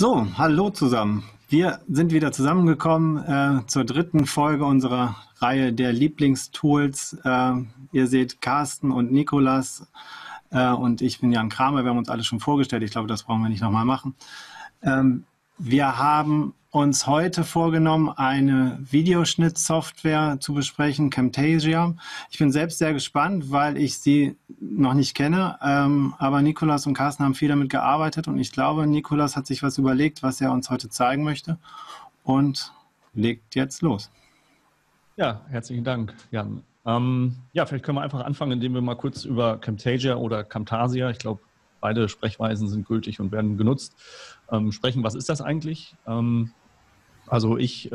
So, hallo zusammen. Wir sind wieder zusammengekommen zur dritten Folge unserer Reihe der Lieblingstools. Ihr seht Carsten und Nicolas und ich bin Jan Kramer. Wir haben uns alle schon vorgestellt. Ich glaube, das brauchen wir nicht nochmal machen. Wir haben uns heute vorgenommen, eine Videoschnittsoftware zu besprechen, Camtasia. Ich bin selbst sehr gespannt, weil ich sie noch nicht kenne, aber Nicolas und Carsten haben viel damit gearbeitet und ich glaube, Nicolas hat sich was überlegt, was er uns heute zeigen möchte und legt jetzt los. Ja, herzlichen Dank, Jan. Ja, vielleicht können wir einfach anfangen, indem wir mal kurz über Camtasia oder Camtasia, ich glaube, beide Sprechweisen sind gültig und werden genutzt, sprechen. Was ist das eigentlich? Also ich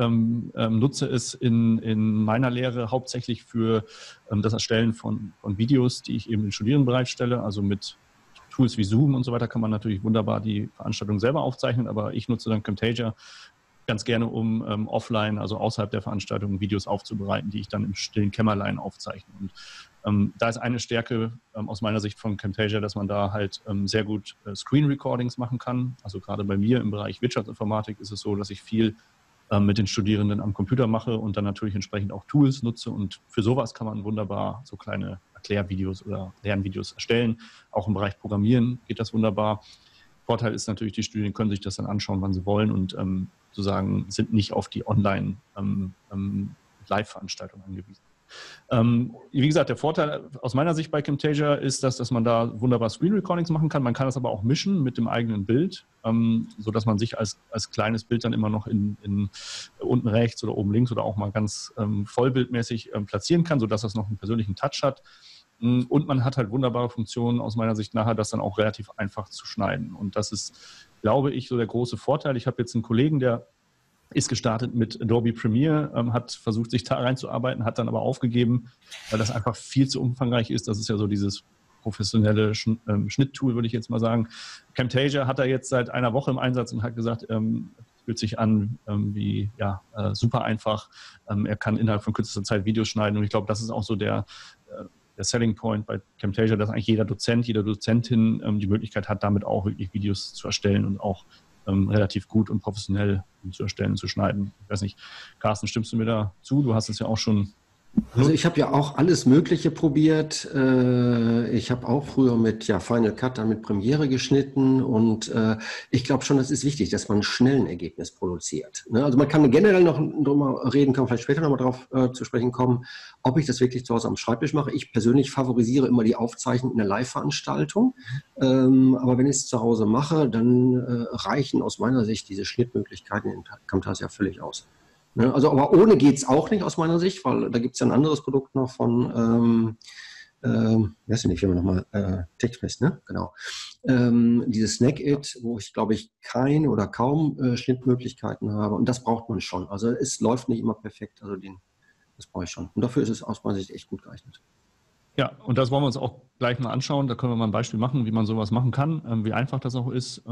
nutze es in meiner Lehre hauptsächlich für das Erstellen von Videos, die ich eben den Studierenden bereitstelle. Also mit Tools wie Zoom und so weiter kann man natürlich wunderbar die Veranstaltung selber aufzeichnen, aber ich nutze dann Camtasia ganz gerne, um offline, also außerhalb der Veranstaltung, Videos aufzubereiten, die ich dann im stillen Kämmerlein aufzeichne. Und da ist eine Stärke aus meiner Sicht von Camtasia, dass man da halt sehr gut Screen-Recordings machen kann. Also gerade bei mir im Bereich Wirtschaftsinformatik ist es so, dass ich viel mit den Studierenden am Computer mache und dann natürlich entsprechend auch Tools nutze. Und für sowas kann man wunderbar so kleine Erklärvideos oder Lernvideos erstellen. Auch im Bereich Programmieren geht das wunderbar. Vorteil ist natürlich, die Studierenden können sich das dann anschauen, wann sie wollen und sozusagen sind nicht auf die Online-Live-Veranstaltung angewiesen. Wie gesagt, der Vorteil aus meiner Sicht bei Camtasia ist, dass man da wunderbar Screen-Recordings machen kann. Man kann das aber auch mischen mit dem eigenen Bild, sodass man sich als kleines Bild dann immer noch in unten rechts oder oben links oder auch mal ganz vollbildmäßig platzieren kann, sodass das noch einen persönlichen Touch hat. Und man hat halt wunderbare Funktionen aus meiner Sicht nachher, das dann auch relativ einfach zu schneiden. Und das ist, glaube ich, so der große Vorteil. Ich habe jetzt einen Kollegen, der ist gestartet mit Adobe Premiere, hat versucht, sich da reinzuarbeiten, hat dann aber aufgegeben, weil das einfach viel zu umfangreich ist. Das ist ja so dieses professionelle Schnitttool, würde ich jetzt mal sagen. Camtasia hat er jetzt seit einer Woche im Einsatz und hat gesagt, fühlt sich an wie ja, super einfach. Er kann innerhalb von kürzester Zeit Videos schneiden und ich glaube, das ist auch so der Selling Point bei Camtasia, dass eigentlich jeder Dozent, jede Dozentin die Möglichkeit hat, damit auch wirklich Videos zu erstellen und auch relativ gut und professionell zu erstellen und zu schneiden. Ich weiß nicht, Carsten, stimmst du mir da zu? Du hast es ja auch schon... Also ich habe ja auch alles Mögliche probiert. Ich habe auch früher mit Final Cut, dann mit Premiere geschnitten und ich glaube schon, das ist wichtig, dass man schnell ein Ergebnis produziert. Also man kann generell noch drüber reden, kann vielleicht später nochmal darauf zu sprechen kommen, ob ich das wirklich zu Hause am Schreibtisch mache. Ich persönlich favorisiere immer die Aufzeichnung in einer Live-Veranstaltung, aber wenn ich es zu Hause mache, dann reichen aus meiner Sicht diese Schnittmöglichkeiten in Camtasia völlig aus. Also, aber ohne geht es auch nicht aus meiner Sicht, weil da gibt es ja ein anderes Produkt noch von, weiß ich nicht, wie man nochmal, Textfest, ne? Genau. Dieses Snack-It, wo ich, glaube ich, kein oder kaum Schnittmöglichkeiten habe und das braucht man schon. Also es läuft nicht immer perfekt, also das brauche ich schon. Und dafür ist es aus meiner Sicht echt gut geeignet. Ja, und das wollen wir uns auch gleich mal anschauen. Da können wir mal ein Beispiel machen, wie man sowas machen kann, wie einfach das auch ist.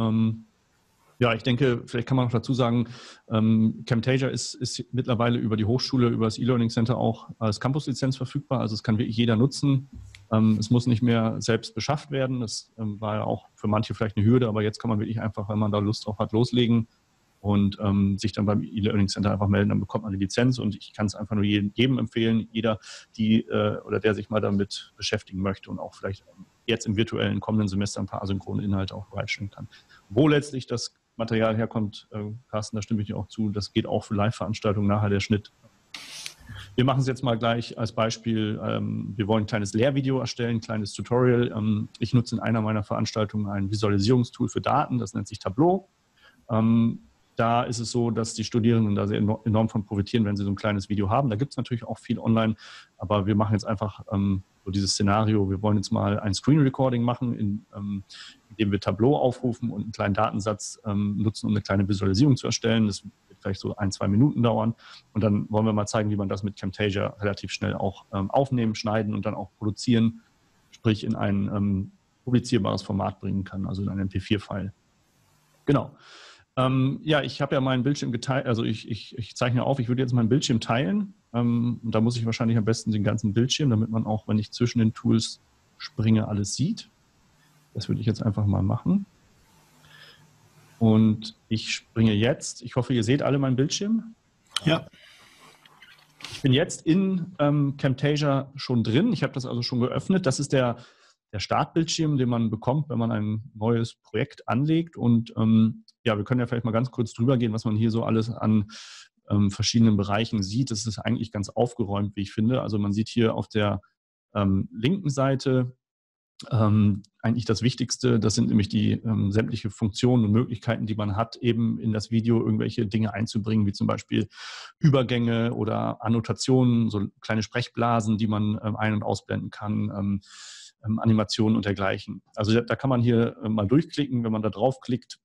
Ja, ich denke, vielleicht kann man noch dazu sagen, Camtasia ist mittlerweile über die Hochschule, über das E-Learning-Center auch als Campus-Lizenz verfügbar. Also es kann wirklich jeder nutzen. Es muss nicht mehr selbst beschafft werden. Das war ja auch für manche vielleicht eine Hürde, aber jetzt kann man wirklich einfach, wenn man da Lust drauf hat, loslegen und sich dann beim E-Learning-Center einfach melden. Dann bekommt man eine Lizenz und ich kann es einfach nur jedem empfehlen, jeder, der sich mal damit beschäftigen möchte und auch vielleicht jetzt im virtuellen kommenden Semester ein paar asynchrone Inhalte auch bereitstellen kann. Wo letztlich das Material herkommt, Carsten, da stimme ich dir auch zu, das geht auch für Live-Veranstaltungen nachher der Schnitt. Wir machen es jetzt mal gleich als Beispiel, wir wollen ein kleines Lehrvideo erstellen, ein kleines Tutorial. Ich nutze in einer meiner Veranstaltungen ein Visualisierungstool für Daten, das nennt sich Tableau. Da ist es so, dass die Studierenden da sehr enorm von profitieren, wenn sie so ein kleines Video haben. Da gibt es natürlich auch viel online, aber wir machen jetzt einfach so dieses Szenario, wir wollen jetzt mal ein Screen-Recording machen, indem wir Tableau aufrufen und einen kleinen Datensatz nutzen, um eine kleine Visualisierung zu erstellen. Das wird vielleicht so 1-2 Minuten dauern. Und dann wollen wir mal zeigen, wie man das mit Camtasia relativ schnell auch aufnehmen, schneiden und dann auch produzieren, sprich in ein publizierbares Format bringen kann, also in einen MP4-File. Genau. Ja, ich habe ja meinen Bildschirm geteilt, also ich zeichne auf, ich würde jetzt meinen Bildschirm teilen. Da muss ich wahrscheinlich am besten den ganzen Bildschirm, damit man auch, wenn ich zwischen den Tools springe, alles sieht. Das würde ich jetzt einfach mal machen. Und ich springe jetzt, ich hoffe, ihr seht alle meinen Bildschirm. Ja. Ich bin jetzt in Camtasia schon drin. Ich habe das also schon geöffnet. Das ist der Startbildschirm, den man bekommt, wenn man ein neues Projekt anlegt. Und ja, wir können ja vielleicht mal ganz kurz drüber gehen, was man hier so alles an verschiedenen Bereichen sieht. Das ist eigentlich ganz aufgeräumt, wie ich finde. Also man sieht hier auf der linken Seite eigentlich das Wichtigste. Das sind nämlich die sämtliche Funktionen und Möglichkeiten, die man hat, eben in das Video irgendwelche Dinge einzubringen, wie zum Beispiel Übergänge oder Annotationen, so kleine Sprechblasen, die man ein- und ausblenden kann, Animationen und dergleichen. Also da kann man hier mal durchklicken. Wenn man da draufklickt,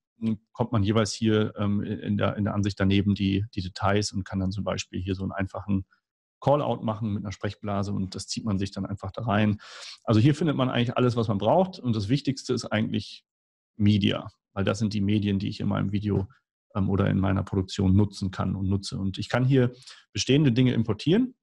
kommt man jeweils hier in der Ansicht daneben die Details und kann dann zum Beispiel hier so einen einfachen Callout machen mit einer Sprechblase und das zieht man sich dann einfach da rein. Also hier findet man eigentlich alles, was man braucht, und das Wichtigste ist eigentlich Media, weil das sind die Medien, die ich in meinem Video oder in meiner Produktion nutzen kann und nutze. Und ich kann hier bestehende Dinge importieren.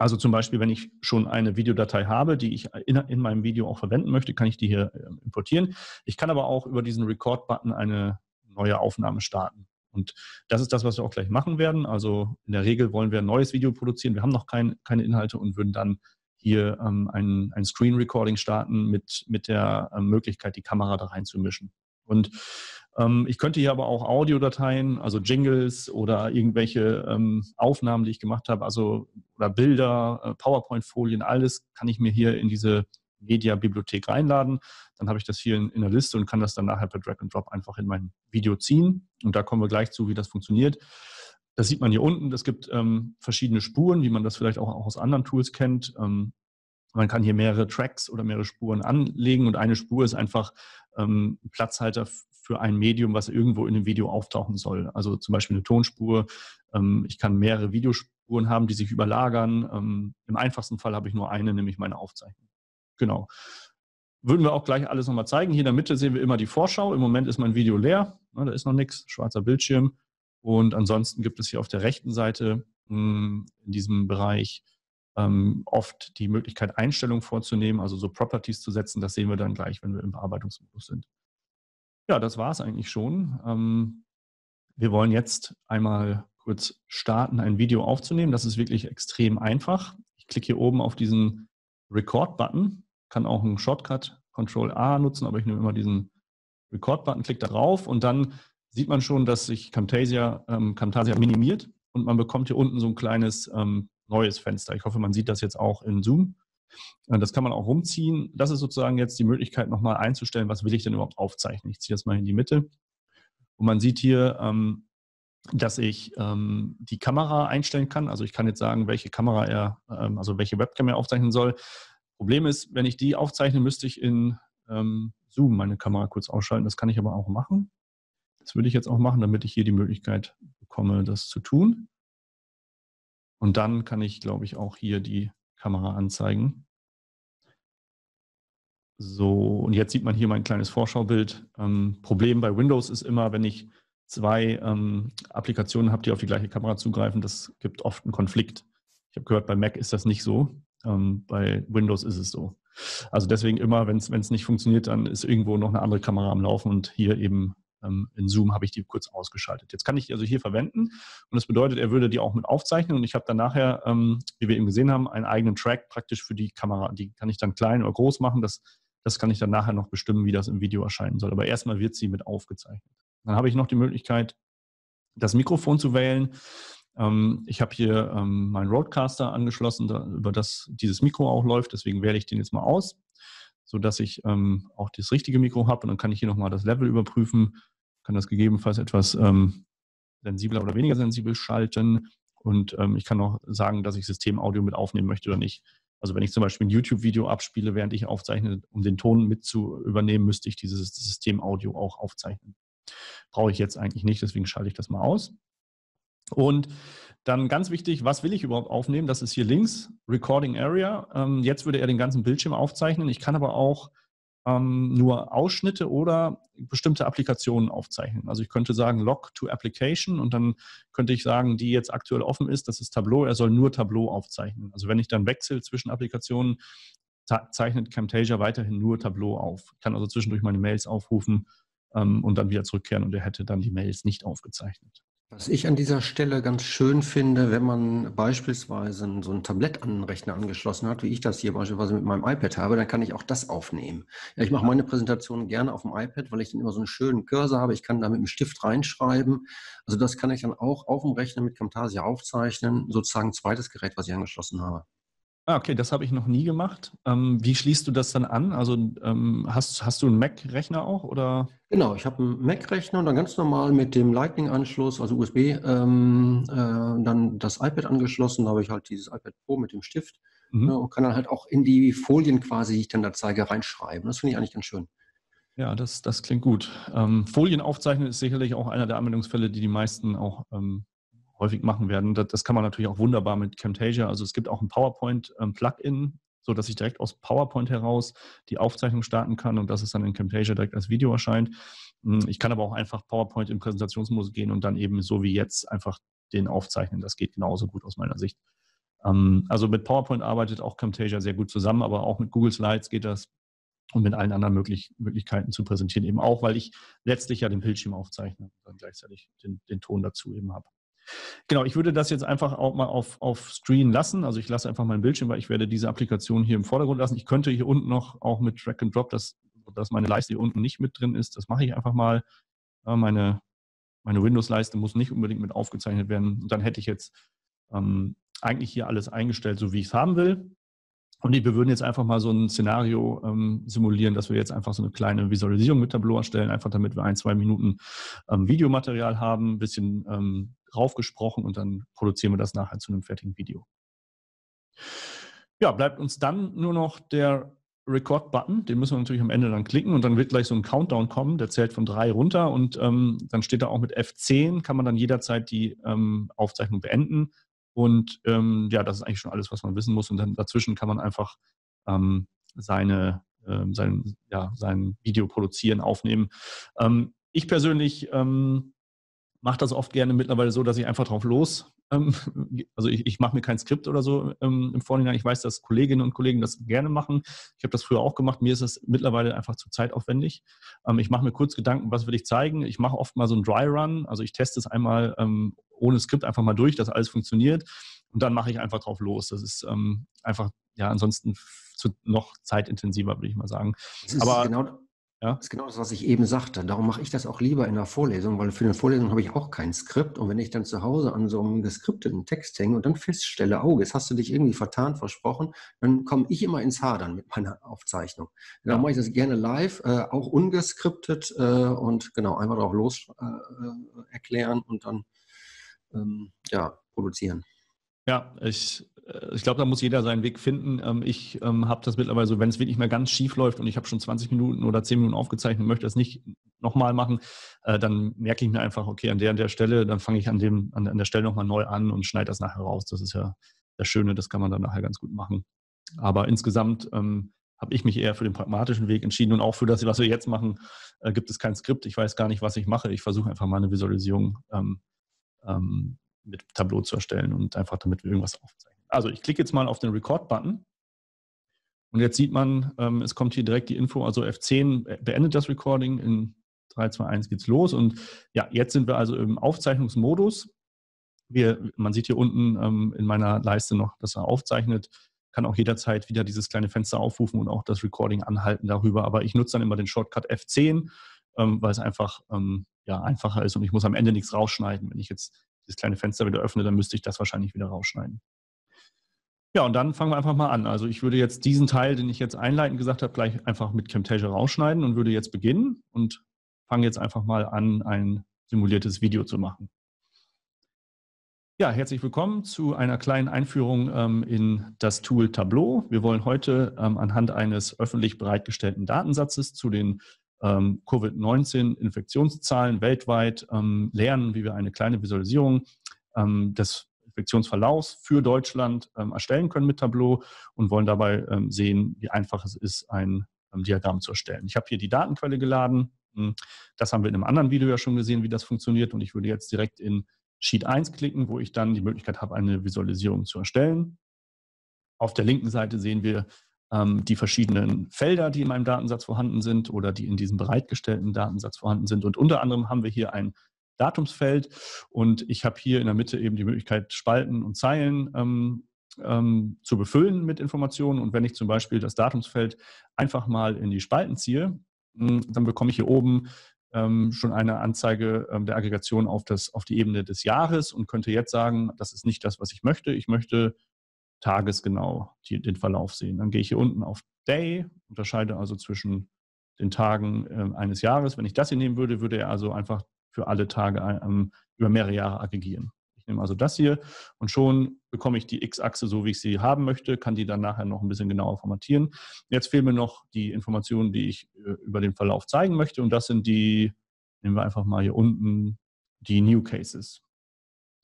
Also zum Beispiel, wenn ich schon eine Videodatei habe, die ich in meinem Video auch verwenden möchte, kann ich die hier importieren. Ich kann aber auch über diesen Record-Button eine neue Aufnahme starten. Und das ist das, was wir auch gleich machen werden. Also in der Regel wollen wir ein neues Video produzieren. Wir haben noch keine Inhalte und würden dann hier ein Screen-Recording starten mit der Möglichkeit, die Kamera da reinzumischen. Und ich könnte hier aber auch Audiodateien, also Jingles oder irgendwelche Aufnahmen, die ich gemacht habe, also oder Bilder, PowerPoint-Folien, alles kann ich mir hier in diese Media-Bibliothek reinladen. Dann habe ich das hier in der Liste und kann das dann nachher per Drag and Drop einfach in mein Video ziehen. Und da kommen wir gleich zu, wie das funktioniert. Das sieht man hier unten. Es gibt verschiedene Spuren, wie man das vielleicht auch aus anderen Tools kennt. Man kann hier mehrere Tracks oder mehrere Spuren anlegen und eine Spur ist einfach Platzhalter für ein Medium, was irgendwo in dem Video auftauchen soll. Also zum Beispiel eine Tonspur. Ich kann mehrere Videospuren haben, die sich überlagern. Im einfachsten Fall habe ich nur eine, nämlich meine Aufzeichnung. Genau. Würden wir auch gleich alles nochmal zeigen. Hier in der Mitte sehen wir immer die Vorschau. Im Moment ist mein Video leer. Na, da ist noch nichts. Schwarzer Bildschirm. Und ansonsten gibt es hier auf der rechten Seite in diesem Bereich oft die Möglichkeit, Einstellungen vorzunehmen, also so Properties zu setzen. Das sehen wir dann gleich, wenn wir im Bearbeitungsmodus sind. Ja, das war es eigentlich schon. Wir wollen jetzt einmal kurz starten, ein Video aufzunehmen. Das ist wirklich extrem einfach. Ich klicke hier oben auf diesen Record-Button, kann auch einen Shortcut Ctrl-A nutzen, aber ich nehme immer diesen Record-Button, klicke darauf und dann sieht man schon, dass sich Camtasia minimiert und man bekommt hier unten so ein kleines neues Fenster. Ich hoffe, man sieht das jetzt auch in Zoom. Das kann man auch rumziehen. Das ist sozusagen jetzt die Möglichkeit, nochmal einzustellen, was will ich denn überhaupt aufzeichnen. Ich ziehe das mal in die Mitte und man sieht hier, dass ich die Kamera einstellen kann. Also ich kann jetzt sagen, welche Kamera also welche Webcam er aufzeichnen soll. Problem ist, wenn ich die aufzeichne, müsste ich in Zoom meine Kamera kurz ausschalten. Das kann ich aber auch machen. Das würde ich jetzt auch machen, damit ich hier die Möglichkeit bekomme, das zu tun. Und dann kann ich, glaube ich, auch hier die Kamera anzeigen. So, und jetzt sieht man hier mein kleines Vorschaubild. Problem bei Windows ist immer, wenn ich zwei Applikationen habe, die auf die gleiche Kamera zugreifen, das gibt oft einen Konflikt. Ich habe gehört, bei Mac ist das nicht so, bei Windows ist es so. Also deswegen immer, wenn es nicht funktioniert, dann ist irgendwo noch eine andere Kamera am Laufen und hier eben in Zoom habe ich die kurz ausgeschaltet. Jetzt kann ich die also hier verwenden und das bedeutet, er würde die auch mit aufzeichnen und ich habe dann nachher, wie wir eben gesehen haben, einen eigenen Track praktisch für die Kamera. Die kann ich dann klein oder groß machen, das kann ich dann nachher noch bestimmen, wie das im Video erscheinen soll. Aber erstmal wird sie mit aufgezeichnet. Dann habe ich noch die Möglichkeit, das Mikrofon zu wählen. Ich habe hier meinen Rodecaster angeschlossen, über das dieses Mikro auch läuft. Deswegen wähle ich den jetzt mal aus, sodass ich auch das richtige Mikro habe. Und dann kann ich hier nochmal das Level überprüfen. Kann das gegebenenfalls etwas sensibler oder weniger sensibel schalten. Und ich kann auch sagen, dass ich Systemaudio mit aufnehmen möchte oder nicht. Also wenn ich zum Beispiel ein YouTube-Video abspiele, während ich aufzeichne, um den Ton mit zu übernehmen, müsste ich dieses Systemaudio auch aufzeichnen. Brauche ich jetzt eigentlich nicht, deswegen schalte ich das mal aus. Und dann ganz wichtig, was will ich überhaupt aufnehmen? Das ist hier links, Recording Area. Jetzt würde er den ganzen Bildschirm aufzeichnen. Ich kann aber auch nur Ausschnitte oder bestimmte Applikationen aufzeichnen. Also ich könnte sagen, Log to Application und dann könnte ich sagen, die jetzt aktuell offen ist, das ist Tableau, er soll nur Tableau aufzeichnen. Also wenn ich dann wechsle zwischen Applikationen, zeichnet Camtasia weiterhin nur Tableau auf. Ich kann also zwischendurch meine Mails aufrufen, und dann wieder zurückkehren und er hätte dann die Mails nicht aufgezeichnet. Was ich an dieser Stelle ganz schön finde, wenn man beispielsweise so ein Tablett an den Rechner angeschlossen hat, wie ich das hier beispielsweise mit meinem iPad habe, dann kann ich auch das aufnehmen. Ja, ich mache meine Präsentation gerne auf dem iPad, weil ich dann immer so einen schönen Cursor habe. Ich kann da mit dem Stift reinschreiben. Also das kann ich dann auch auf dem Rechner mit Camtasia aufzeichnen. Sozusagen ein zweites Gerät, was ich angeschlossen habe. Ah, okay, das habe ich noch nie gemacht. Wie schließt du das dann an? Also hast du einen Mac-Rechner auch, oder? Genau, ich habe einen Mac-Rechner und dann ganz normal mit dem Lightning-Anschluss, also USB, dann das iPad angeschlossen. Da habe ich halt dieses iPad Pro mit dem Stift ne, und kann dann halt auch in die Folien quasi, die ich dann da zeige, reinschreiben. Das finde ich eigentlich ganz schön. Ja, das klingt gut. Folien aufzeichnen ist sicherlich auch einer der Anwendungsfälle, die meisten auch häufig machen werden. Das kann man natürlich auch wunderbar mit Camtasia. Also es gibt auch ein PowerPoint-Plugin, sodass ich direkt aus PowerPoint heraus die Aufzeichnung starten kann und dass es dann in Camtasia direkt als Video erscheint. Ich kann aber auch einfach PowerPoint in Präsentationsmodus gehen und dann eben so wie jetzt einfach den aufzeichnen. Das geht genauso gut aus meiner Sicht. Also mit PowerPoint arbeitet auch Camtasia sehr gut zusammen, aber auch mit Google Slides geht das und mit allen anderen Möglichkeiten zu präsentieren eben auch, weil ich letztlich ja den Bildschirm aufzeichne und dann gleichzeitig den Ton dazu eben habe. Genau, ich würde das jetzt einfach auch mal auf Screen lassen. Also ich lasse einfach meinen Bildschirm, weil ich werde diese Applikation hier im Vordergrund lassen. Ich könnte hier unten noch auch mit Drag and Drop, dass meine Leiste hier unten nicht mit drin ist, das mache ich einfach mal. Meine Windows-Leiste muss nicht unbedingt mit aufgezeichnet werden. Und dann hätte ich jetzt eigentlich hier alles eingestellt, so wie ich es haben will. Und wir würden jetzt einfach mal so ein Szenario simulieren, dass wir jetzt einfach so eine kleine Visualisierung mit Tableau erstellen, einfach damit wir 1-2 Minuten Videomaterial haben, ein bisschen draufgesprochen und dann produzieren wir das nachher zu einem fertigen Video. Ja, bleibt uns dann nur noch der Record-Button, den müssen wir natürlich am Ende dann klicken und dann wird gleich so ein Countdown kommen, der zählt von 3 runter und dann steht da auch mit F10, kann man dann jederzeit die Aufzeichnung beenden. Und ja, das ist eigentlich schon alles, was man wissen muss. Und dann dazwischen kann man einfach sein Video produzieren, aufnehmen. Ich persönlich mache das oft gerne mittlerweile so, dass ich einfach drauf los. Also ich mache mir kein Skript oder so im Vorhinein. Ich weiß, dass Kolleginnen und Kollegen das gerne machen. Ich habe das früher auch gemacht. Mir ist das mittlerweile einfach zu zeitaufwendig. Ich mache mir kurz Gedanken, was will ich zeigen. Ich mache oft mal so einen Dry Run. Also ich teste es einmal ohne Skript einfach mal durch, dass alles funktioniert. Und dann mache ich einfach drauf los. Das ist einfach, ja, ansonsten noch zeitintensiver, würde ich mal sagen. Das ist genau das, was ich eben sagte. Darum mache ich das auch lieber in der Vorlesung, weil für eine Vorlesung habe ich auch kein Skript. Und wenn ich dann zu Hause an so einem geskripteten Text hänge und dann feststelle, oh, jetzt hast du dich irgendwie vertan, versprochen, dann komme ich immer ins Hadern mit meiner Aufzeichnung. Darum mache ich das gerne live, auch ungeskriptet und genau, einmal drauf los erklären und dann produzieren. Ja, ich glaube, da muss jeder seinen Weg finden. Ich habe das mittlerweile so, wenn es wirklich mal ganz schief läuft und ich habe schon 20 Minuten oder 10 Minuten aufgezeichnet und möchte das nicht nochmal machen, dann merke ich mir einfach, okay, an der Stelle, dann fange ich an der Stelle nochmal neu an und schneide das nachher raus. Das ist ja das Schöne, das kann man dann nachher ganz gut machen. Aber insgesamt habe ich mich eher für den pragmatischen Weg entschieden und auch für das, was wir jetzt machen, gibt es kein Skript. Ich weiß gar nicht, was ich mache. Ich versuche einfach mal eine Visualisierung mit Tableau zu erstellen und einfach damit wir irgendwas aufzeichnen. Also ich klicke jetzt mal auf den Record-Button und jetzt sieht man, es kommt hier direkt die Info, also F10 beendet das Recording, in 3, 2, 1 geht's los und ja, jetzt sind wir also im Aufzeichnungsmodus. Man sieht hier unten in meiner Leiste noch, dass er aufzeichnet, kann auch jederzeit wieder dieses kleine Fenster aufrufen und auch das Recording anhalten darüber, aber ich nutze dann immer den Shortcut F10, weil es einfach einfacher ist und ich muss am Ende nichts rausschneiden. Wenn ich jetzt dieses kleine Fenster wieder öffne, dann müsste ich das wahrscheinlich wieder rausschneiden. Ja, und dann fangen wir einfach mal an. Also ich würde jetzt diesen Teil, den ich jetzt einleitend gesagt habe, gleich einfach mit Camtasia rausschneiden und würde jetzt beginnen und fange jetzt einfach mal an, ein simuliertes Video zu machen. Ja, herzlich willkommen zu einer kleinen Einführung in das Tool Tableau. Wir wollen heute anhand eines öffentlich bereitgestellten Datensatzes zu den Covid-19-Infektionszahlen weltweit lernen, wie wir eine kleine Visualisierung des Infektionsverlaufs für Deutschland erstellen können mit Tableau und wollen dabei sehen, wie einfach es ist, ein Diagramm zu erstellen. Ich habe hier die Datenquelle geladen. Das haben wir in einem anderen Video ja schon gesehen, wie das funktioniert. Und ich würde jetzt direkt in Sheet 1 klicken, wo ich dann die Möglichkeit habe, eine Visualisierung zu erstellen. Auf der linken Seite sehen wir die verschiedenen Felder, die in meinem Datensatz vorhanden sind oder die in diesem bereitgestellten Datensatz vorhanden sind. Und unter anderem haben wir hier ein Datumsfeld und ich habe hier in der Mitte eben die Möglichkeit, Spalten und Zeilen zu befüllen mit Informationen. Und wenn ich zum Beispiel das Datumsfeld einfach mal in die Spalten ziehe, dann bekomme ich hier oben schon eine Anzeige der Aggregation auf die Ebene des Jahres und könnte jetzt sagen, das ist nicht das, was ich möchte. Ich möchte tagesgenau den Verlauf sehen. Dann gehe ich hier unten auf Day, unterscheide also zwischen den Tagen eines Jahres. Wenn ich das hier nehmen würde, würde er also einfach für alle Tage über mehrere Jahre aggregieren. Ich nehme also das hier und schon bekomme ich die X-Achse so, wie ich sie haben möchte, kann die dann nachher noch ein bisschen genauer formatieren. Jetzt fehlen mir noch die Informationen, die ich über den Verlauf zeigen möchte und das sind die, nehmen wir einfach mal hier unten, die New Cases.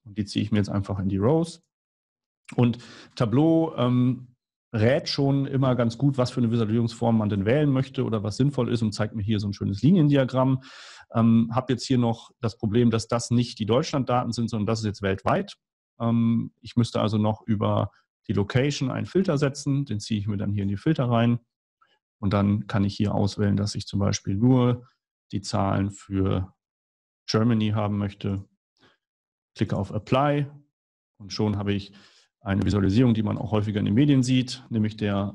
Und die ziehe ich mir jetzt einfach in die Rows. Und Tableau rät schon immer ganz gut, was für eine Visualisierungsform man denn wählen möchte oder was sinnvoll ist und zeigt mir hier so ein schönes Liniendiagramm. Habe jetzt hier noch das Problem, dass das nicht die Deutschlanddaten sind, sondern das ist jetzt weltweit. Ich müsste also noch über die Location einen Filter setzen. Den ziehe ich mir dann hier in die Filter rein. Und dann kann ich hier auswählen, dass ich zum Beispiel nur die Zahlen für Germany haben möchte. Klicke auf Apply und schon habe ich eine Visualisierung, die man auch häufiger in den Medien sieht, nämlich der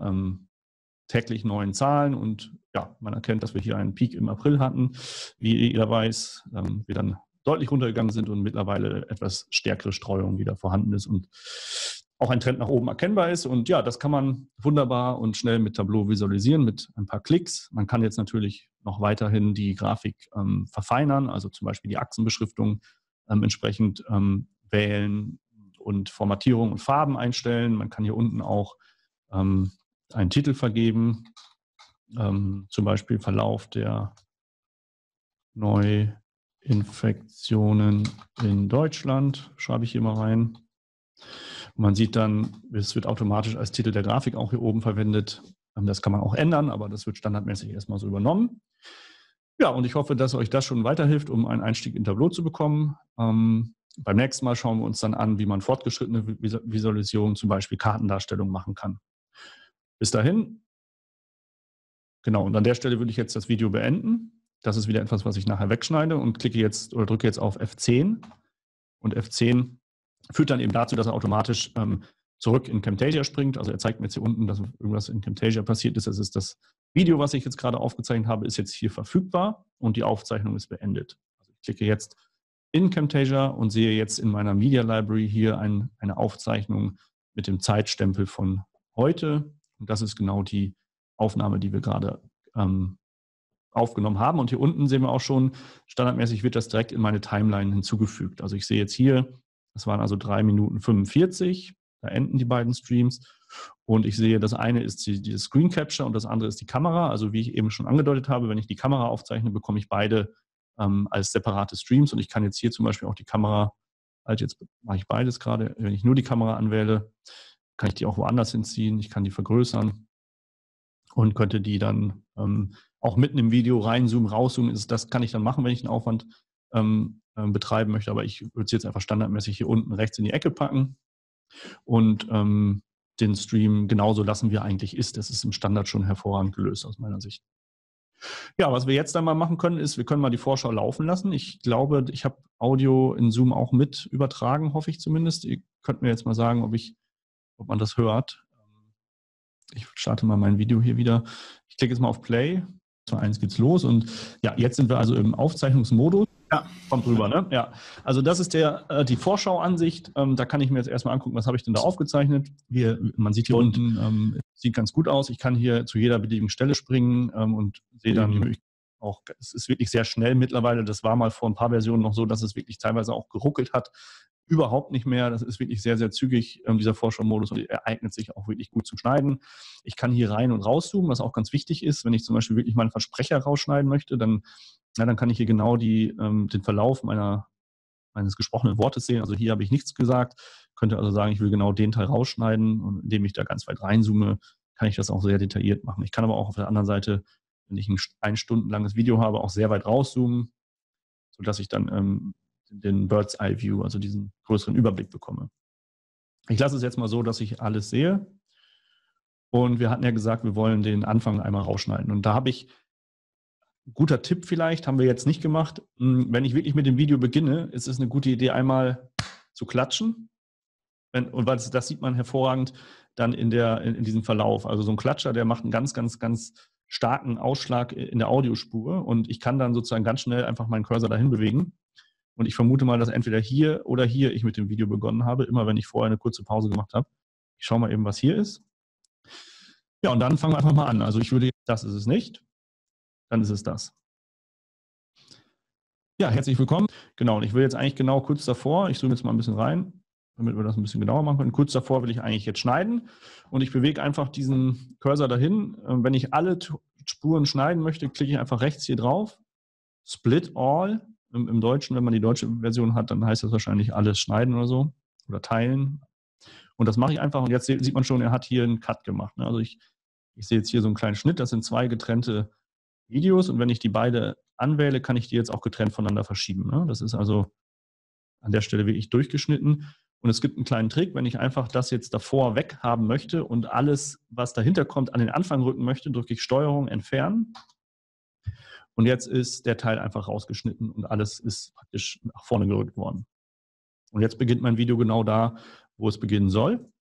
täglich neuen Zahlen. Und ja, man erkennt, dass wir hier einen Peak im April hatten, wie jeder weiß, wir dann deutlich runtergegangen sind und mittlerweile etwas stärkere Streuung wieder vorhanden ist und auch ein Trend nach oben erkennbar ist. Und ja, das kann man wunderbar und schnell mit Tableau visualisieren, mit ein paar Klicks. Man kann jetzt natürlich noch weiterhin die Grafik verfeinern, also zum Beispiel die Achsenbeschriftung entsprechend wählen, und Formatierung und Farben einstellen. Man kann hier unten auch einen Titel vergeben, zum Beispiel Verlauf der Neuinfektionen in Deutschland, schreibe ich hier mal rein. Und man sieht dann, es wird automatisch als Titel der Grafik auch hier oben verwendet. Das kann man auch ändern, aber das wird standardmäßig erstmal so übernommen. Ja, und ich hoffe, dass euch das schon weiterhilft, um einen Einstieg in Tableau zu bekommen. Beim nächsten Mal schauen wir uns dann an, wie man fortgeschrittene Visualisierung, zum Beispiel Kartendarstellung, machen kann. Bis dahin. Genau, und an der Stelle würde ich jetzt das Video beenden. Das ist wieder etwas, was ich nachher wegschneide und klicke jetzt oder drücke jetzt auf F10. Und F10 führt dann eben dazu, dass er automatisch zurück in Camtasia springt. Also er zeigt mir jetzt hier unten, dass irgendwas in Camtasia passiert ist. Das ist das Video, was ich jetzt gerade aufgezeichnet habe, ist jetzt hier verfügbar und die Aufzeichnung ist beendet. Also ich klicke jetzt in Camtasia und sehe jetzt in meiner Media Library hier eine Aufzeichnung mit dem Zeitstempel von heute. Und das ist genau die Aufnahme, die wir gerade aufgenommen haben. Und hier unten sehen wir auch schon, standardmäßig wird das direkt in meine Timeline hinzugefügt. Also ich sehe jetzt hier, das waren also 3 Minuten 45, da enden die beiden Streams. Und ich sehe, das eine ist die Screen Capture und das andere ist die Kamera. Also wie ich eben schon angedeutet habe, wenn ich die Kamera aufzeichne, bekomme ich beide als separate Streams und ich kann jetzt hier zum Beispiel auch die Kamera, also jetzt mache ich beides gerade, wenn ich nur die Kamera anwähle, kann ich die auch woanders hinziehen, ich kann die vergrößern und könnte die dann auch mitten im Video reinzoomen, rauszoomen, das kann ich dann machen, wenn ich einen Aufwand betreiben möchte, aber ich würde es jetzt einfach standardmäßig hier unten rechts in die Ecke packen und den Stream genauso lassen, wie er eigentlich ist. Das ist im Standard schon hervorragend gelöst aus meiner Sicht. Ja, was wir jetzt dann mal machen können, ist, wir können mal die Vorschau laufen lassen. Ich glaube, ich habe Audio in Zoom auch mit übertragen, hoffe ich zumindest. Ihr könnt mir jetzt mal sagen, ob man das hört. Ich starte mal mein Video hier wieder. Ich klicke jetzt mal auf Play. 2:1 geht's los und ja, jetzt sind wir also im Aufzeichnungsmodus. Ja, kommt rüber, ne? Ja, also das ist die Vorschauansicht. Da kann ich mir jetzt erstmal angucken, was habe ich denn da aufgezeichnet. Hier, man sieht hier unten, sieht ganz gut aus. Ich kann hier zu jeder beliebigen Stelle springen und sehe dann auch, es ist wirklich sehr schnell mittlerweile. Das war mal vor ein paar Versionen noch so, dass es wirklich teilweise auch geruckelt hat. Überhaupt nicht mehr. Das ist wirklich sehr, sehr zügig, dieser Vorschau-Modus, und er eignet sich auch wirklich gut zum Schneiden. Ich kann hier rein- und rauszoomen, was auch ganz wichtig ist. Wenn ich zum Beispiel wirklich mal einen Versprecher rausschneiden möchte, dann kann ich hier genau den Verlauf meines gesprochenen Wortes sehen. Also hier habe ich nichts gesagt. Könnte also sagen, ich will genau den Teil rausschneiden. Und indem ich da ganz weit reinzoome, kann ich das auch sehr detailliert machen. Ich kann aber auch auf der anderen Seite, wenn ich ein stundenlanges Video habe, auch sehr weit rauszoomen, sodass ich dann den Bird's Eye View, also diesen größeren Überblick bekomme. Ich lasse es jetzt mal so, dass ich alles sehe Und wir hatten ja gesagt, wir wollen den Anfang einmal rausschneiden. Und da habe ich, guter Tipp vielleicht, haben wir jetzt nicht gemacht, wenn ich wirklich mit dem Video beginne, ist es eine gute Idee, einmal zu klatschen. Und das sieht man hervorragend dann in diesem Verlauf. Also so ein Klatscher, der macht einen ganz, ganz, ganz starken Ausschlag in der Audiospur. Und ich kann dann sozusagen ganz schnell einfach meinen Cursor dahin bewegen. Und ich vermute mal, dass entweder hier oder hier ich mit dem Video begonnen habe, immer wenn ich vorher eine kurze Pause gemacht habe. Ich schaue mal eben, was hier ist. Ja, und dann fangen wir einfach mal an. Also ich würde, das ist es nicht, dann ist es das. Ja, herzlich willkommen. Genau, und ich will jetzt eigentlich genau kurz davor, ich zoome jetzt mal ein bisschen rein, damit wir das ein bisschen genauer machen können. Kurz davor will ich eigentlich jetzt schneiden und ich bewege einfach diesen Cursor dahin. Wenn ich alle Spuren schneiden möchte, klicke ich einfach rechts hier drauf. Split all im Deutschen, wenn man die deutsche Version hat, dann heißt das wahrscheinlich alles schneiden oder so oder teilen. Und das mache ich einfach und jetzt sieht man schon, er hat hier einen Cut gemacht. Also ich sehe jetzt hier so einen kleinen Schnitt, das sind zwei getrennte Videos und wenn ich die beide anwähle, kann ich die jetzt auch getrennt voneinander verschieben. Das ist also an der Stelle wirklich durchgeschnitten. Und es gibt einen kleinen Trick, wenn ich einfach das jetzt davor weg haben möchte und alles, was dahinter kommt, an den Anfang rücken möchte, drücke ich Steuerung entfernen. Und jetzt ist der Teil einfach rausgeschnitten und alles ist praktisch nach vorne gerückt worden. Und jetzt beginnt mein Video genau da, wo es beginnen soll.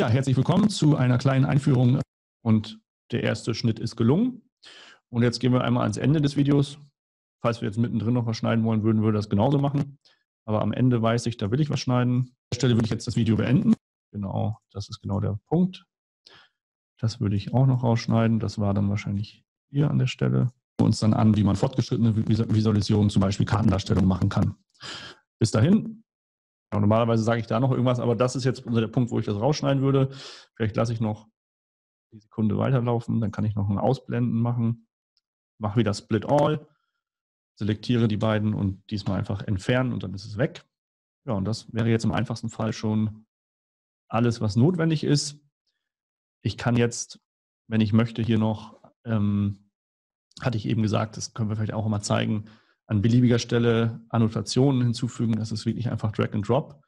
Ja, herzlich willkommen zu einer kleinen Einführung und der erste Schnitt ist gelungen. Und jetzt gehen wir einmal ans Ende des Videos. Falls wir jetzt mittendrin noch was schneiden wollen, würden wir das genauso machen. Aber am Ende weiß ich, da will ich was schneiden. An der Stelle würde ich jetzt das Video beenden. Genau, das ist genau der Punkt. Das würde ich auch noch rausschneiden. Das war dann wahrscheinlich hier an der Stelle. Uns dann an, wie man fortgeschrittene Visualisierung, zum Beispiel Kartendarstellung machen kann. Bis dahin. Ja, normalerweise sage ich da noch irgendwas, aber das ist jetzt der Punkt, wo ich das rausschneiden würde. Vielleicht lasse ich noch die Sekunde weiterlaufen, dann kann ich noch ein Ausblenden machen. Mache wieder Split All, selektiere die beiden und diesmal einfach entfernen und dann ist es weg. Ja, und das wäre jetzt im einfachsten Fall schon alles, was notwendig ist. Ich kann jetzt, wenn ich möchte, hier noch hatte ich eben gesagt, das können wir vielleicht auch mal zeigen, an beliebiger Stelle Annotationen hinzufügen. Das ist wirklich einfach Drag and Drop.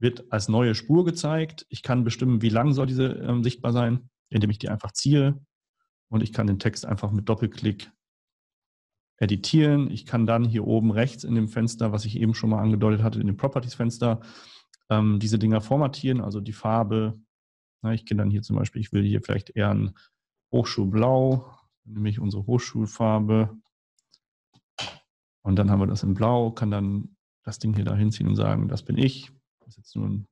Wird als neue Spur gezeigt. Ich kann bestimmen, wie lang soll diese sichtbar sein, indem ich die einfach ziehe. Und ich kann den Text einfach mit Doppelklick editieren. Ich kann dann hier oben rechts in dem Fenster, was ich eben schon mal angedeutet hatte, in dem Properties-Fenster, diese Dinger formatieren, also die Farbe. Na, ich gehe dann hier zum Beispiel, ich will hier vielleicht eher ein Hochschulblau, nämlich unsere Hochschulfarbe und dann haben wir das in Blau, kann dann das Ding hier da hinziehen und sagen, das bin ich. Das ist jetzt nur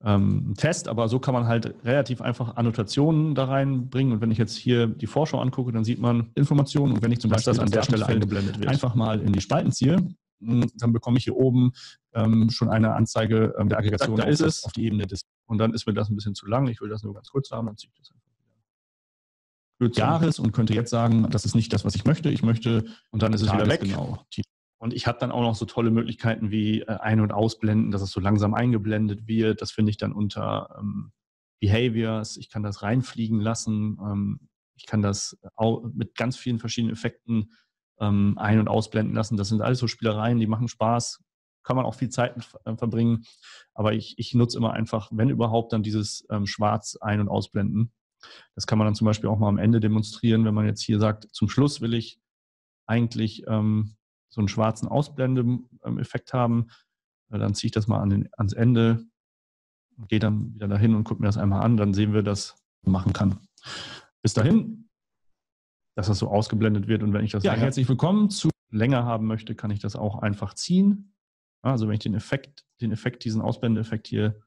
ein Test, aber so kann man halt relativ einfach Annotationen da reinbringen und wenn ich jetzt hier die Vorschau angucke, dann sieht man Informationen und wenn ich zum Beispiel das an der Stelle eingeblendet wird, einfach mal in die Spalten ziehe, dann bekomme ich hier oben schon eine Anzeige der Aggregation auf die Ebene des und dann ist mir das ein bisschen zu lang, ich will das nur ganz kurz haben, dann ziehe ich das einfach. Jahres und könnte jetzt sagen, das ist nicht das, was ich möchte. Ich möchte und dann ist es wieder weg. Genau. Und ich habe dann auch noch so tolle Möglichkeiten wie Ein- und Ausblenden, dass es so langsam eingeblendet wird. Das finde ich dann unter Behaviors. Ich kann das reinfliegen lassen. Ich kann das auch mit ganz vielen verschiedenen Effekten ein- und ausblenden lassen. Das sind alles so Spielereien, die machen Spaß. Kann man auch viel Zeit mit verbringen. Aber ich nutze immer einfach, wenn überhaupt, dann dieses Schwarz ein- und ausblenden. Das kann man dann zum Beispiel auch mal am Ende demonstrieren, wenn man jetzt hier sagt, zum Schluss will ich eigentlich so einen schwarzen Ausblende-Effekt haben. Dann ziehe ich das mal ans Ende, gehe dann wieder dahin und gucke mir das einmal an. Dann sehen wir, dass man machen kann. Bis dahin, dass das so ausgeblendet wird. Und wenn ich das herzlich willkommen zu länger haben möchte, kann ich das auch einfach ziehen. Also wenn ich diesen Ausblende-Effekt hier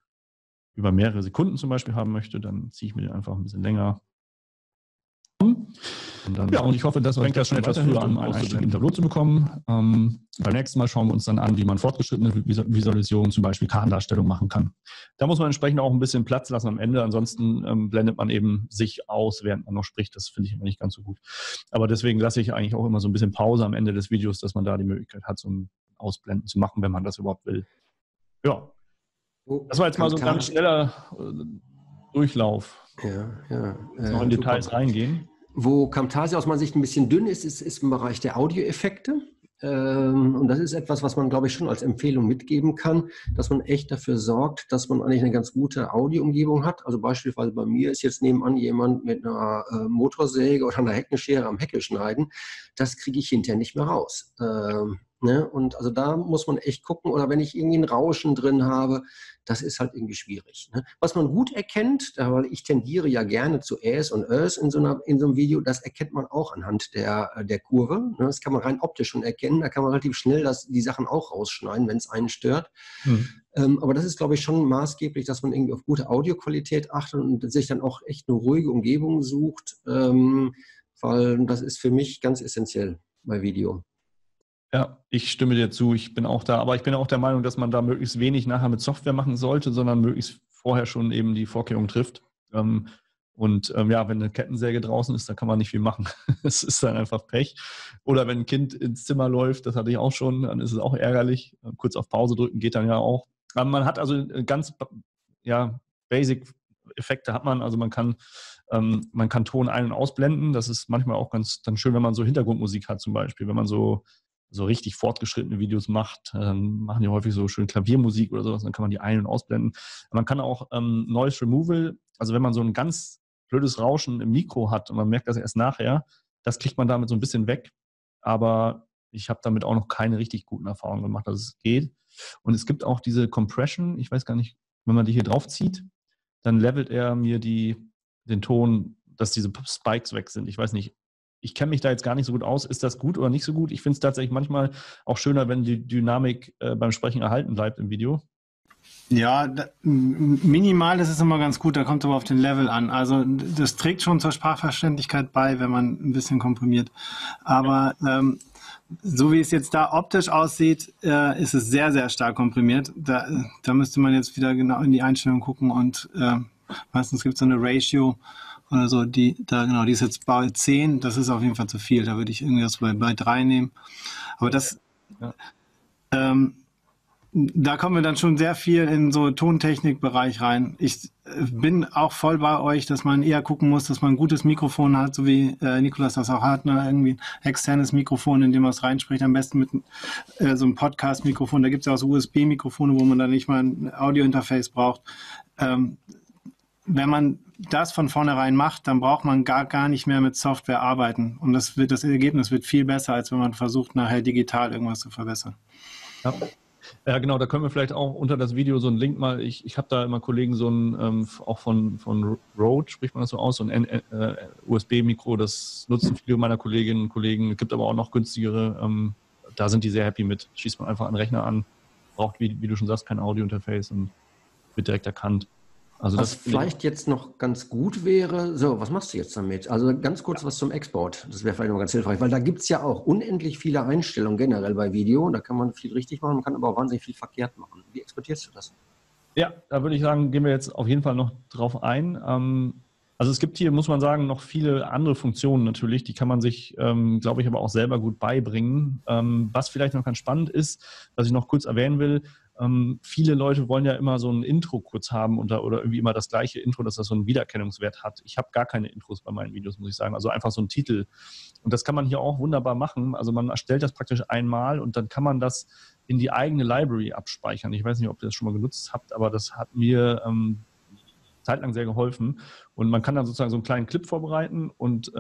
über mehrere Sekunden zum Beispiel haben möchte, dann ziehe ich mir den einfach ein bisschen länger. Und dann, ja, und ich hoffe, das bringt das schon etwas früher an, um einen Einstieg im Tableau zu bekommen. Beim nächsten Mal schauen wir uns dann an, wie man fortgeschrittene Visualisierung, zum Beispiel Kartendarstellung, machen kann. Da muss man entsprechend auch ein bisschen Platz lassen am Ende, ansonsten blendet man eben sich aus, während man noch spricht. Das finde ich immer nicht ganz so gut. Aber deswegen lasse ich eigentlich auch immer so ein bisschen Pause am Ende des Videos, dass man da die Möglichkeit hat, so ein Ausblenden zu machen, wenn man das überhaupt will. Ja. Das war jetzt mal so ein ganz schneller Durchlauf. Ja. Jetzt noch in Details reingehen. Wo Camtasia aus meiner Sicht ein bisschen dünn ist, ist im Bereich der Audioeffekte. Und das ist etwas, was man, glaube ich, schon als Empfehlung mitgeben kann, dass man echt dafür sorgt, dass man eigentlich eine ganz gute Audioumgebung hat. Also beispielsweise bei mir ist jetzt nebenan jemand mit einer Motorsäge oder einer Heckenschere am Hecke schneiden. Das kriege ich hinterher nicht mehr raus. Ne? Und also da muss man echt gucken. Oder wenn ich irgendwie ein Rauschen drin habe, das ist halt irgendwie schwierig. Ne? Was man gut erkennt, weil ich tendiere ja gerne zu Äs und Ös in so einem Video, das erkennt man auch anhand der Kurve. Ne? Das kann man rein optisch schon erkennen. Da kann man relativ schnell die Sachen auch rausschneiden, wenn es einen stört. Hm. Aber das ist, glaube ich, schon maßgeblich, dass man irgendwie auf gute Audioqualität achtet und sich dann auch echt eine ruhige Umgebung sucht, weil das ist für mich ganz essentiell bei Video. Ja, ich stimme dir zu, ich bin auch da, aber ich bin auch der Meinung, dass man da möglichst wenig nachher mit Software machen sollte, sondern möglichst vorher schon eben die Vorkehrung trifft. Und ja, wenn eine Kettensäge draußen ist, dann kann man nicht viel machen. Es ist dann einfach Pech. Oder wenn ein Kind ins Zimmer läuft, das hatte ich auch schon, dann ist es auch ärgerlich. Kurz auf Pause drücken geht dann ja auch. Aber man hat also ganz ja, basic Effekte hat man, also man kann Ton ein- und ausblenden. Das ist manchmal auch ganz dann schön, wenn man so Hintergrundmusik hat zum Beispiel, wenn man so richtig fortgeschrittene Videos macht, machen die häufig so schön Klaviermusik oder sowas, dann kann man die ein- und ausblenden. Man kann auch Noise Removal, also wenn man so ein ganz blödes Rauschen im Mikro hat und man merkt das erst nachher, das kriegt man damit so ein bisschen weg, aber ich habe damit auch noch keine richtig guten Erfahrungen gemacht, dass es geht. Und es gibt auch diese Compression, ich weiß gar nicht, wenn man die hier drauf zieht, dann levelt er mir den Ton, dass diese Spikes weg sind. Ich weiß nicht, ich kenne mich da jetzt gar nicht so gut aus. Ist das gut oder nicht so gut? Ich finde es tatsächlich manchmal auch schöner, wenn die Dynamik beim Sprechen erhalten bleibt im Video. Ja, minimal, das ist immer ganz gut. Da kommt aber auf den Level an. Also das trägt schon zur Sprachverständlichkeit bei, wenn man ein bisschen komprimiert. Aber so wie es jetzt da optisch aussieht, ist es sehr, sehr stark komprimiert. Da müsste man jetzt wieder genau in die Einstellung gucken. Und meistens gibt es so eine Ratio, oder so, die ist jetzt bei 10, das ist auf jeden Fall zu viel, da würde ich irgendwas bei 3 nehmen. Aber das, ja. Da kommen wir dann schon sehr viel in so Tontechnikbereich rein. Ich bin auch voll bei euch, dass man eher gucken muss, dass man ein gutes Mikrofon hat, so wie Nicolas das auch hat, ne? Irgendwie ein externes Mikrofon, in dem man es reinspricht, am besten mit so einem Podcast-Mikrofon. Da gibt es ja auch so USB-Mikrofone, wo man dann nicht mal ein Audio-Interface braucht. Wenn man das von vornherein macht, dann braucht man gar nicht mehr mit Software arbeiten. Und das Ergebnis wird viel besser, als wenn man versucht, nachher digital irgendwas zu verbessern. Ja, ja genau, da können wir vielleicht auch unter das Video so einen Link mal, ich habe da immer Kollegen so einen, auch von Rode, spricht man das so aus, so ein USB-Mikro, das nutzen viele meiner Kolleginnen und Kollegen, es gibt aber auch noch günstigere, da sind die sehr happy mit, schießt man einfach einen Rechner an, braucht, wie du schon sagst, kein Audio-Interface und wird direkt erkannt. Also was vielleicht jetzt noch ganz gut wäre, so, was machst du jetzt damit? Also ganz kurz was zum Export, das wäre vielleicht noch ganz hilfreich, weil da gibt es ja auch unendlich viele Einstellungen generell bei Video, da kann man viel richtig machen, man kann aber auch wahnsinnig viel verkehrt machen. Wie exportierst du das? Ja, da würde ich sagen, gehen wir jetzt auf jeden Fall noch drauf ein. Also es gibt hier, muss man sagen, noch viele andere Funktionen natürlich, die kann man sich, glaube ich, aber auch selber gut beibringen. Was vielleicht noch ganz spannend ist, was ich noch kurz erwähnen will, viele Leute wollen ja immer so ein Intro kurz haben oder irgendwie immer das gleiche Intro, dass das so einen Wiedererkennungswert hat. Ich habe gar keine Intros bei meinen Videos, muss ich sagen. Also einfach so einen Titel. Und das kann man hier auch wunderbar machen. Also man erstellt das praktisch einmal und dann kann man das in die eigene Library abspeichern. Ich weiß nicht, ob ihr das schon mal genutzt habt, aber das hat mir zeitlang sehr geholfen. Und man kann dann sozusagen so einen kleinen Clip vorbereiten und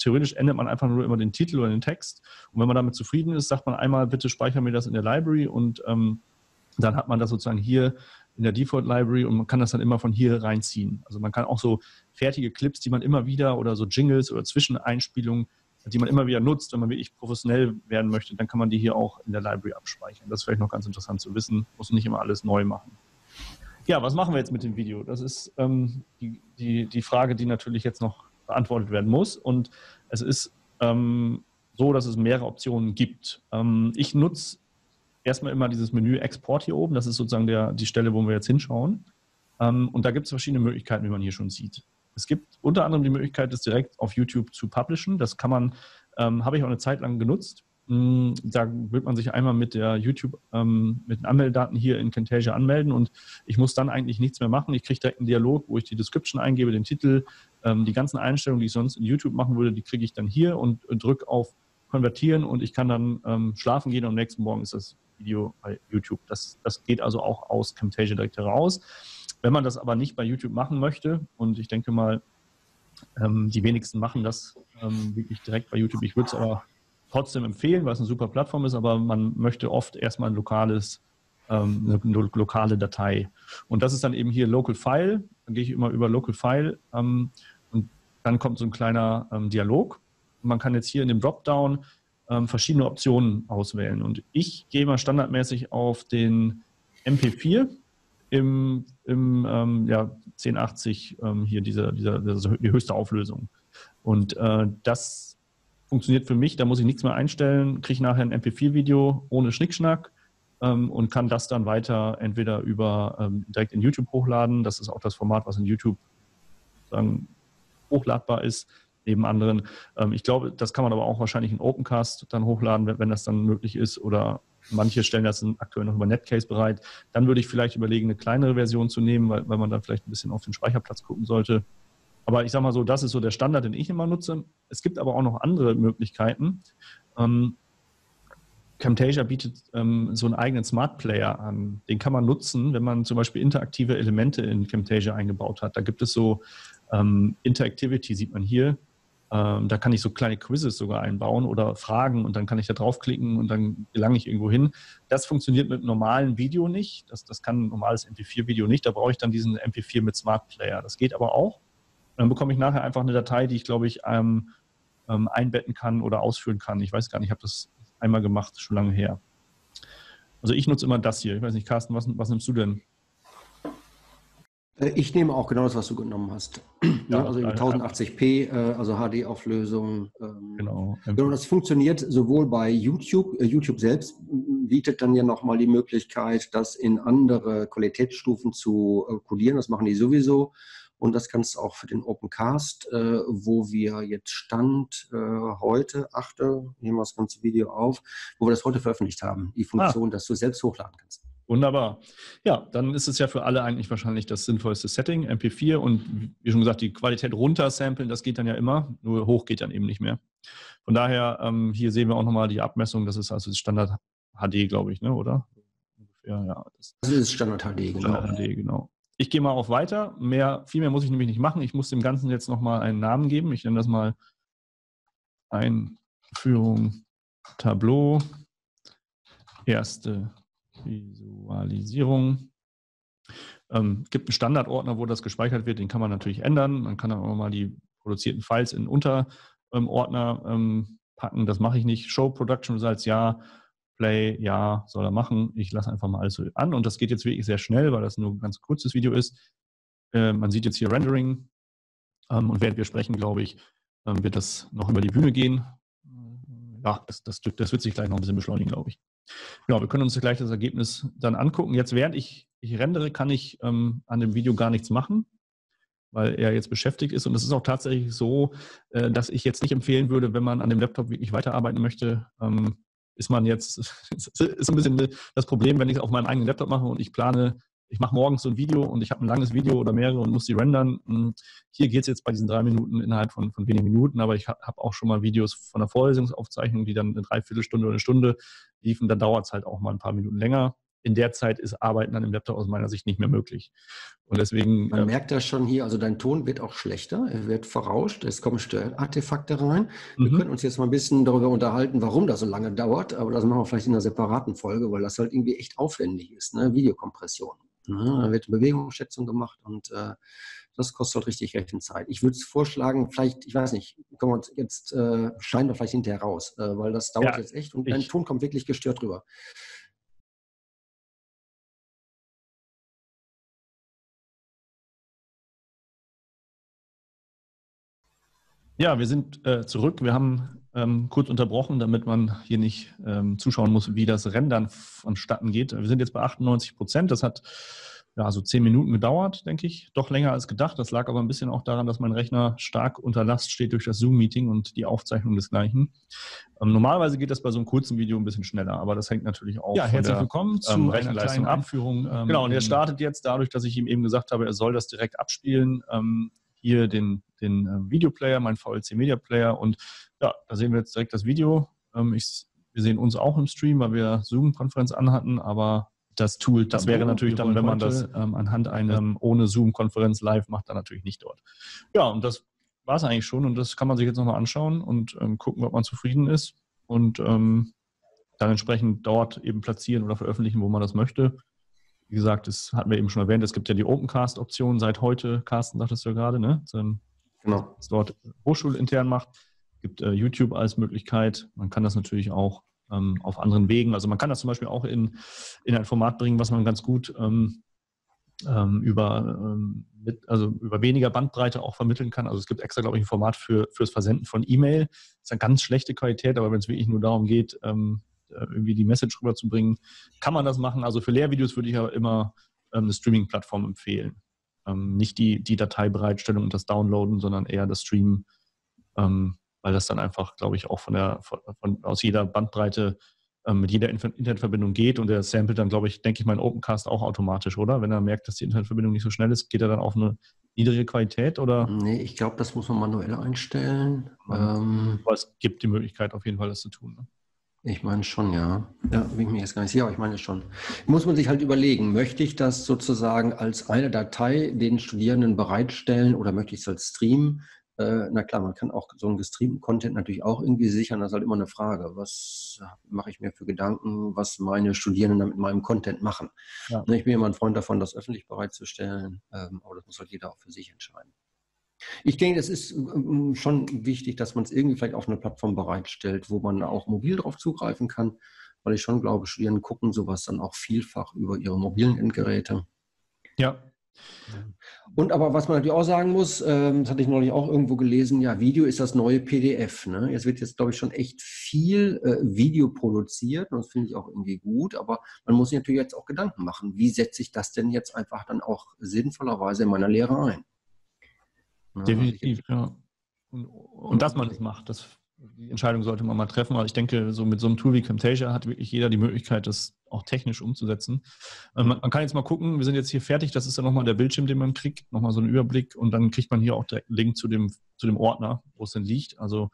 theoretisch ändert man einfach nur immer den Titel oder den Text. Und wenn man damit zufrieden ist, sagt man einmal, bitte speicher mir das in der Library und dann hat man das sozusagen hier in der Default Library und man kann das dann immer von hier reinziehen. Also man kann auch so fertige Clips, die man immer wieder oder so Jingles oder Zwischeneinspielungen, die man immer wieder nutzt, wenn man wirklich professionell werden möchte, dann kann man die hier auch in der Library abspeichern. Das ist vielleicht noch ganz interessant zu wissen. Muss nicht immer alles neu machen. Ja, was machen wir jetzt mit dem Video? Das ist die Frage, die natürlich jetzt noch beantwortet werden muss. Und es ist so, dass es mehrere Optionen gibt. Ich nutze erstmal immer dieses Menü Export hier oben, das ist sozusagen die Stelle, wo wir jetzt hinschauen. Und da gibt es verschiedene Möglichkeiten, wie man hier schon sieht. Es gibt unter anderem die Möglichkeit, das direkt auf YouTube zu publishen. Das kann man, habe ich auch eine Zeit lang genutzt. Da wird man sich einmal mit der YouTube, mit den Anmeldedaten hier in Camtasia anmelden und ich muss dann eigentlich nichts mehr machen. Ich kriege direkt einen Dialog, wo ich die Description eingebe, den Titel, die ganzen Einstellungen, die ich sonst in YouTube machen würde, die kriege ich dann hier und drücke auf konvertieren und ich kann dann schlafen gehen und am nächsten Morgen ist das Video bei YouTube. Das geht also auch aus Camtasia direkt heraus. Wenn man das aber nicht bei YouTube machen möchte, und ich denke mal, die wenigsten machen das wirklich direkt bei YouTube. Ich würde es aber trotzdem empfehlen, weil es eine super Plattform ist, aber man möchte oft erstmal ein lokales, eine lokale Datei. Und das ist dann eben hier Local File. Dann gehe ich immer über Local File und dann kommt so ein kleiner Dialog. Man kann jetzt hier in dem Dropdown verschiedene Optionen auswählen. Und ich gehe mal standardmäßig auf den MP4 im 1080, hier die höchste Auflösung. Und das funktioniert für mich, da muss ich nichts mehr einstellen, kriege ich nachher ein MP4-Video ohne Schnickschnack und kann das dann weiter entweder über direkt in YouTube hochladen, das ist auch das Format, was in YouTube sozusagen hochladbar ist, neben anderen. Ich glaube, das kann man aber auch wahrscheinlich in Opencast dann hochladen, wenn das dann möglich ist, oder manche stellen das aktuell noch über Netcase bereit. Dann würde ich vielleicht überlegen, eine kleinere Version zu nehmen, weil man dann vielleicht ein bisschen auf den Speicherplatz gucken sollte. Aber ich sage mal so, das ist so der Standard, den ich immer nutze. Es gibt aber auch noch andere Möglichkeiten. Camtasia bietet so einen eigenen Smart Player an. Den kann man nutzen, wenn man zum Beispiel interaktive Elemente in Camtasia eingebaut hat. Da gibt es so Interactivity, sieht man hier. Da kann ich so kleine Quizzes sogar einbauen oder Fragen und dann kann ich da draufklicken und dann gelange ich irgendwo hin. Das funktioniert mit normalem Video nicht. Das kann ein normales MP4-Video nicht. Da brauche ich dann diesen MP4 mit Smart Player. Das geht aber auch. Dann bekomme ich nachher einfach eine Datei, die ich, glaube ich, einbetten kann oder ausführen kann. Ich weiß gar nicht, ich habe das einmal gemacht, schon lange her. Also ich nutze immer das hier. Ich weiß nicht, Carsten, was nimmst du denn? Ich nehme auch genau das, was du genommen hast. Ja, also in 1080p, also HD-Auflösung. Genau. Das funktioniert sowohl bei YouTube. YouTube selbst bietet dann ja nochmal die Möglichkeit, das in andere Qualitätsstufen zu kodieren. Das machen die sowieso. Und das kannst du auch für den Opencast, wo wir jetzt Stand heute, nehmen wir das ganze Video auf, wo wir das heute veröffentlicht haben. Die Funktion, dass du selbst hochladen kannst. Wunderbar. Ja, dann ist es ja für alle eigentlich wahrscheinlich das sinnvollste Setting, MP4. Und wie schon gesagt, die Qualität runtersamplen, das geht dann ja immer, nur hoch geht dann eben nicht mehr. Von daher, hier sehen wir auch nochmal die Abmessung, das ist also Standard HD, glaube ich, ne, oder? Ja, das ist Standard HD, genau. Standard HD, genau. Ich gehe mal auf weiter. Viel mehr muss ich nämlich nicht machen. Ich muss dem Ganzen jetzt nochmal einen Namen geben. Ich nenne das mal Einführung Tableau. Erste Visualisierung. Gibt einen Standardordner, wo das gespeichert wird. Den kann man natürlich ändern. Man kann auch mal die produzierten Files in Unterordner packen. Das mache ich nicht. Show Production Results, ja. Play, ja, soll er machen. Ich lasse einfach mal alles so an. Und das geht jetzt wirklich sehr schnell, weil das nur ein ganz kurzes Video ist. Man sieht jetzt hier Rendering. Und während wir sprechen, glaube ich, wird das noch über die Bühne gehen. Ja, das wird sich gleich noch ein bisschen beschleunigen, glaube ich. Genau, wir können uns gleich das Ergebnis dann angucken. Jetzt, während ich rendere, kann ich an dem Video gar nichts machen, weil er jetzt beschäftigt ist. Und es ist auch tatsächlich so, dass ich jetzt nicht empfehlen würde, wenn man an dem Laptop wirklich weiterarbeiten möchte, ist ein bisschen das Problem, wenn ich es auf meinem eigenen Laptop mache und ich plane, ich mache morgens so ein Video und ich habe ein langes Video oder mehrere und muss die rendern. Hier geht es jetzt bei diesen 3 Minuten innerhalb von wenigen Minuten, aber ich habe auch schon mal Videos von der Vorlesungsaufzeichnung, die dann eine Dreiviertelstunde oder eine Stunde liefen, dann dauert es halt auch mal ein paar Minuten länger. In der Zeit ist Arbeiten an dem Laptop aus meiner Sicht nicht mehr möglich. Und deswegen, man merkt das schon hier, also dein Ton wird auch schlechter, er wird verrauscht, es kommen Störartefakte rein. Wir können uns jetzt mal ein bisschen darüber unterhalten, warum das so lange dauert, aber das machen wir vielleicht in einer separaten Folge, weil das halt irgendwie echt aufwendig ist, ne? Videokompression. Ja, da wird Bewegungsschätzung gemacht und das kostet halt richtig Rechenzeit. Ich würde es vorschlagen, vielleicht, ich weiß nicht, können wir uns jetzt schneiden wir vielleicht hinterher raus, weil das dauert jetzt echt und dein Ton kommt wirklich gestört rüber. Ja, wir sind zurück. Wir haben kurz unterbrochen, damit man hier nicht zuschauen muss, wie das Rendern vonstatten geht. Wir sind jetzt bei 98%. Das hat ja so 10 Minuten gedauert, denke ich. Doch länger als gedacht. Das lag aber ein bisschen auch daran, dass mein Rechner stark unter Last steht durch das Zoom-Meeting und die Aufzeichnung desgleichen. Normalerweise geht das bei so einem kurzen Video ein bisschen schneller, aber das hängt natürlich auch von herzlich willkommen zu Rechenleistung ab. Genau, und er startet jetzt dadurch, dass ich ihm eben gesagt habe, er soll das direkt abspielen. Hier den Videoplayer, mein VLC-Media-Player und ja, da sehen wir jetzt direkt das Video. Wir sehen uns auch im Stream, weil wir Zoom-Konferenz anhatten, aber das Tool, das wäre natürlich dann, wenn man das anhand einem ohne Zoom-Konferenz live macht, dann natürlich nicht dort. Ja, und das war es eigentlich schon und das kann man sich jetzt nochmal anschauen und gucken, ob man zufrieden ist und dann entsprechend dort eben platzieren oder veröffentlichen, wo man das möchte. Wie gesagt, das hatten wir eben schon erwähnt, es gibt ja die Opencast-Option seit heute, Carsten sagt das ja gerade, ne? Genau. Das dort hochschulintern macht. Es gibt YouTube als Möglichkeit, man kann das natürlich auch auf anderen Wegen, also man kann das zum Beispiel auch in ein Format bringen, was man ganz gut über weniger Bandbreite auch vermitteln kann. Also es gibt extra, glaube ich, ein Format fürs Versenden von E-Mail. Das ist eine ganz schlechte Qualität, aber wenn es wirklich nur darum geht, irgendwie die Message rüberzubringen, kann man das machen. Also für Lehrvideos würde ich ja immer eine Streaming-Plattform empfehlen. Nicht die Dateibereitstellung und das Downloaden, sondern eher das Streamen, weil das dann einfach, glaube ich, auch aus jeder Bandbreite mit jeder Internetverbindung geht und der samplet dann, denke ich mal, in Opencast auch automatisch, oder? Wenn er merkt, dass die Internetverbindung nicht so schnell ist, geht er dann auf eine niedrige Qualität, oder? Nee, ich glaube, das muss man manuell einstellen. Aber es gibt die Möglichkeit, auf jeden Fall das zu tun, ne? Ich meine schon, ja. Da bin ich mir jetzt gar nicht sicher, aber ich meine schon. Muss man sich halt überlegen, möchte ich das sozusagen als eine Datei den Studierenden bereitstellen oder möchte ich es als Stream? Na klar, man kann auch so einen gestreamten Content natürlich auch irgendwie sichern. Das ist halt immer eine Frage. Was mache ich mir für Gedanken, was meine Studierenden dann mit meinem Content machen? Ja. Ich bin immer ein Freund davon, das öffentlich bereitzustellen, aber das muss halt jeder auch für sich entscheiden. Ich denke, es ist schon wichtig, dass man es irgendwie vielleicht auf eine Plattform bereitstellt, wo man auch mobil drauf zugreifen kann, weil ich schon glaube, Studierende gucken sowas dann auch vielfach über ihre mobilen Endgeräte. Ja. Und aber was man natürlich auch sagen muss, das hatte ich neulich auch irgendwo gelesen, ja, Video ist das neue PDF. Ne? Es wird jetzt, glaube ich, schon echt viel Video produziert und das finde ich auch irgendwie gut, aber man muss sich natürlich jetzt auch Gedanken machen, wie setze ich das denn jetzt einfach dann auch sinnvollerweise in meiner Lehre ein? Definitiv, ja. Und dass man das macht, die Entscheidung sollte man mal treffen. Aber ich denke, so mit so einem Tool wie Camtasia hat wirklich jeder die Möglichkeit, das auch technisch umzusetzen. Man kann jetzt mal gucken, wir sind jetzt hier fertig, das ist ja nochmal der Bildschirm, den man kriegt, nochmal so einen Überblick und dann kriegt man hier auch direkt einen Link zu dem Ordner, wo es denn liegt, also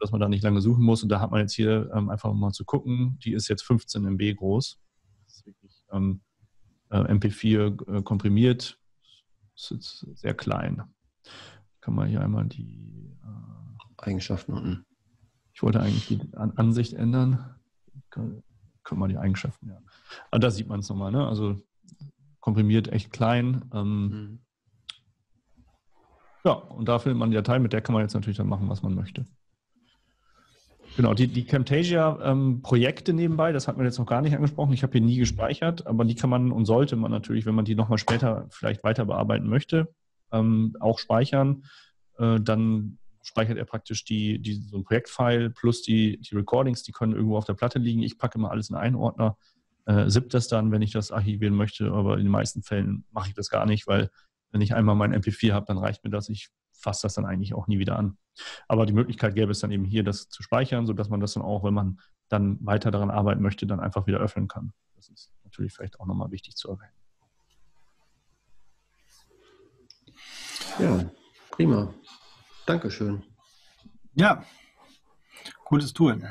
dass man da nicht lange suchen muss und da hat man jetzt hier einfach mal zu gucken, die ist jetzt 15 MB groß, das ist wirklich MP4 komprimiert, das ist jetzt sehr klein. Kann man hier einmal die Eigenschaften unten. Ich wollte eigentlich die Ansicht ändern. Können wir die Eigenschaften, ja. Aber da sieht man es nochmal, ne? Also komprimiert echt klein. Ja, und da findet man die Datei, mit der kann man jetzt natürlich dann machen, was man möchte. Genau, die Camtasia-Projekte nebenbei, das hat man jetzt noch gar nicht angesprochen. Ich habe hier nie gespeichert, aber die kann man und sollte man natürlich, wenn man die nochmal später vielleicht weiter bearbeiten möchte, auch speichern, dann speichert er praktisch so ein Projektfile plus die Recordings, die können irgendwo auf der Platte liegen. Ich packe immer alles in einen Ordner, zipp das dann, wenn ich das archivieren möchte, aber in den meisten Fällen mache ich das gar nicht, weil wenn ich einmal mein MP4 habe, dann reicht mir das. Ich fasse das dann eigentlich auch nie wieder an. Aber die Möglichkeit gäbe es dann eben hier, das zu speichern, sodass man das dann auch, wenn man dann weiter daran arbeiten möchte, dann einfach wieder öffnen kann. Das ist natürlich vielleicht auch nochmal wichtig zu erwähnen. Ja, prima. Dankeschön. Ja, gutes Tool.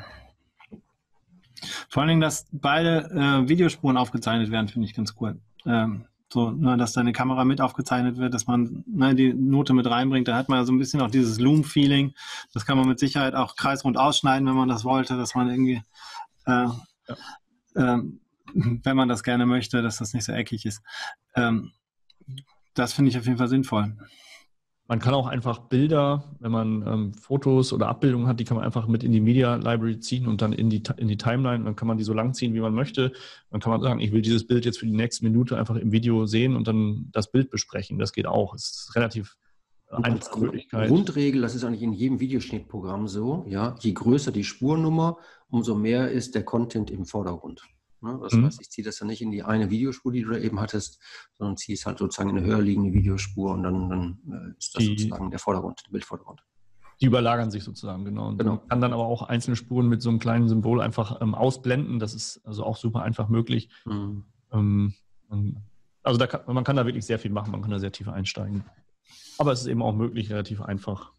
Vor allen Dingen, dass beide Videospuren aufgezeichnet werden, finde ich ganz cool. Dass deine Kamera mit aufgezeichnet wird, dass man die Note mit reinbringt. Da hat man so ein bisschen auch dieses Loom-Feeling. Das kann man mit Sicherheit auch kreisrund ausschneiden, wenn man das wollte, dass man irgendwie, wenn man das gerne möchte, dass das nicht so eckig ist. Das finde ich auf jeden Fall sinnvoll. Man kann auch einfach Bilder, wenn man Fotos oder Abbildungen hat, die kann man einfach mit in die Media Library ziehen und dann in die Timeline. Dann kann man die so lang ziehen, wie man möchte. Dann kann man sagen, ich will dieses Bild jetzt für die nächste Minute einfach im Video sehen und dann das Bild besprechen. Das geht auch. Es ist relativ einfache Möglichkeit. Grundregel, das ist eigentlich in jedem Videoschnittprogramm so. Ja, je größer die Spurnummer, umso mehr ist der Content im Vordergrund. Das heißt, ich ziehe das dann nicht in die eine Videospur, die du da eben hattest, sondern ziehe es halt sozusagen in eine höher liegende Videospur und dann ist das sozusagen der Vordergrund, der Bildvordergrund. Die überlagern sich sozusagen, genau. Und man kann dann aber auch einzelne Spuren mit so einem kleinen Symbol einfach ausblenden. Das ist also auch super einfach möglich. Also man kann da wirklich sehr viel machen, man kann da sehr tief einsteigen. Aber es ist eben auch möglich, relativ einfach,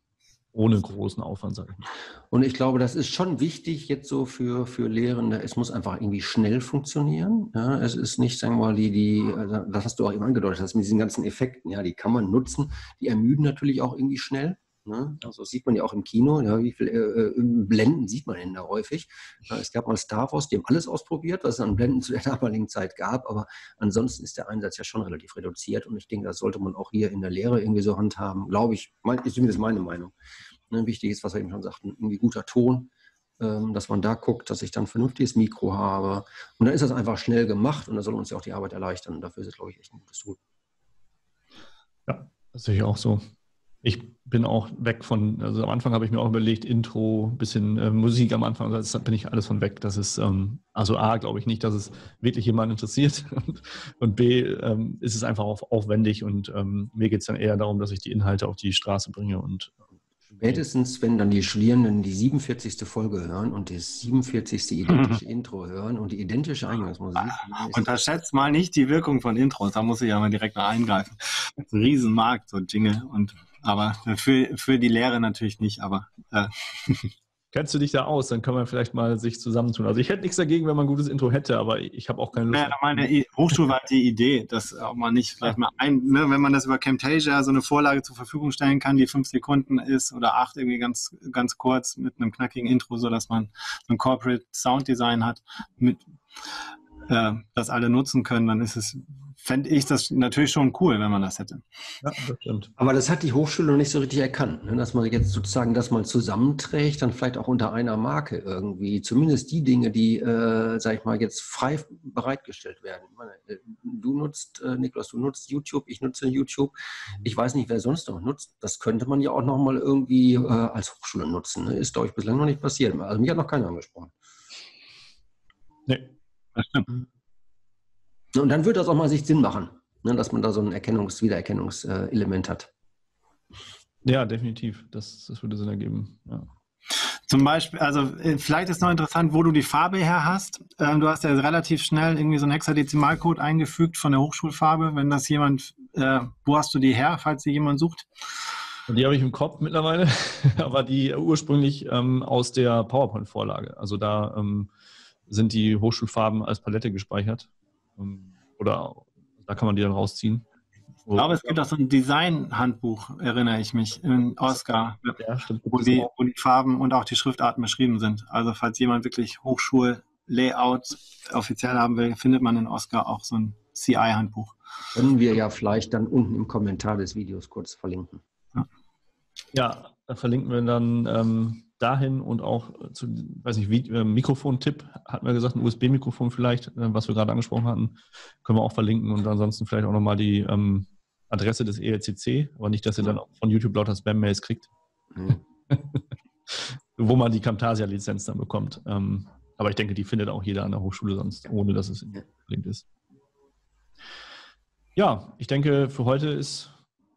ohne großen Aufwand, sage ich mal. Und ich glaube, das ist schon wichtig jetzt so für Lehrende. Es muss einfach irgendwie schnell funktionieren. Ja, es ist nicht, sagen wir mal, also das hast du auch eben angedeutet, dass mit diesen ganzen Effekten, ja, die kann man nutzen. Die ermüden natürlich auch irgendwie schnell. Ne? Also das sieht man ja auch im Kino, ja, wie viele Blenden sieht man denn da häufig. Ja, es gab mal Star Wars, die haben alles ausprobiert, was es an Blenden zu der damaligen Zeit gab, aber ansonsten ist der Einsatz ja schon relativ reduziert und ich denke, das sollte man auch hier in der Lehre irgendwie so handhaben, glaube ich, ist zumindest meine Meinung. Ne, wichtig ist, was wir eben schon sagten, irgendwie guter Ton, dass man da guckt, dass ich dann ein vernünftiges Mikro habe und dann ist das einfach schnell gemacht und da soll uns ja auch die Arbeit erleichtern und dafür ist es, glaube ich, echt ein gutes Tool. Ja, das sehe ich auch so. Ich bin auch weg von, also am Anfang habe ich mir auch überlegt, Intro, bisschen Musik am Anfang, da bin ich alles von weg. Das ist, also A, glaube ich nicht, dass es wirklich jemanden interessiert und B, ist es einfach auch aufwendig und mir geht es dann eher darum, dass ich die Inhalte auf die Straße bringe. Und spätestens, wenn dann die Studierenden die 47. Folge hören und das 47. identische Intro hören und die identische Eingangsmusik. Unterschätzt mal nicht die Wirkung von Intros, da muss ich ja mal direkt mal eingreifen. Das ist ein Riesenmarkt, so ein Jingle und aber für die Lehre natürlich nicht, aber... Kennst du dich da aus? Dann können wir vielleicht mal sich zusammentun. Also ich hätte nichts dagegen, wenn man ein gutes Intro hätte, aber ich habe auch keine Lust. Ja, meine Hochschule war die Idee, dass auch man nicht vielleicht mal wenn man das über Camtasia so eine Vorlage zur Verfügung stellen kann, die 5 Sekunden ist oder 8 irgendwie ganz kurz mit einem knackigen Intro, sodass man so ein Corporate Sound Design hat, das alle nutzen können, dann ist es... Fände ich das natürlich schon cool, wenn man das hätte. Ja, das stimmt. Aber das hat die Hochschule noch nicht so richtig erkannt, ne? Dass man jetzt sozusagen das mal zusammenträgt, dann vielleicht auch unter einer Marke irgendwie, zumindest die Dinge, die, sag ich mal, jetzt frei bereitgestellt werden. Ich meine, du nutzt, Nicolas, du nutzt YouTube, ich nutze YouTube. Ich weiß nicht, wer sonst noch nutzt. Das könnte man ja auch nochmal irgendwie als Hochschule nutzen. Ne? Ist, glaube ich, bislang noch nicht passiert. Also mich hat noch keiner angesprochen. Nee, das stimmt. Und dann wird das auch mal sich Sinn machen, ne, dass man da so ein Wiedererkennungselement hat. Ja, definitiv. Das würde Sinn ergeben. Ja. Zum Beispiel, also vielleicht ist noch interessant, wo du die Farbe her hast. Du hast ja relativ schnell irgendwie so einen Hexadezimalcode eingefügt von der Hochschulfarbe. Wenn das jemand, wo hast du die her, falls sie jemand sucht? Die habe ich im Kopf mittlerweile, aber die ursprünglich aus der PowerPoint-Vorlage. Also da sind die Hochschulfarben als Palette gespeichert. Oder da kann man die dann rausziehen. Ich glaube, es gibt auch so ein Design-Handbuch, erinnere ich mich, in Oscar, ja, wo die Farben und auch die Schriftarten beschrieben sind. Also falls jemand wirklich Hochschul-Layout offiziell haben will, findet man in Oscar auch so ein CI-Handbuch. Können wir ja vielleicht dann unten im Kommentar des Videos kurz verlinken. Ja, da verlinken wir dann... dahin und auch zu, weiß nicht, Mikrofontipp, hatten wir gesagt, ein USB-Mikrofon vielleicht, was wir gerade angesprochen hatten, können wir auch verlinken und ansonsten vielleicht auch nochmal die Adresse des ELCC, aber nicht, dass ihr dann auch von YouTube lauter Spam-Mails kriegt, wo man die Camtasia-Lizenz dann bekommt. Aber ich denke, die findet auch jeder an der Hochschule sonst, ohne dass es verlinkt ist. Ja, ich denke, für heute ist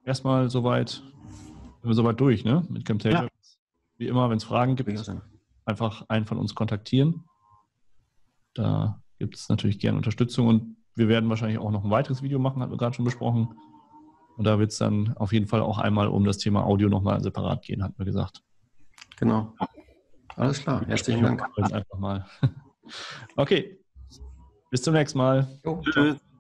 erstmal soweit durch, ne, mit Camtasia. Ja. Wie immer, wenn es Fragen gibt, einfach einen von uns kontaktieren. Da gibt es natürlich gerne Unterstützung und wir werden wahrscheinlich auch noch ein weiteres Video machen, hatten wir gerade schon besprochen. Und da wird es dann auf jeden Fall auch einmal um das Thema Audio nochmal separat gehen, hatten wir gesagt. Genau. Alles klar. Herzlichen Dank. Einfach mal. Okay. Bis zum nächsten Mal. Jo. Tschüss.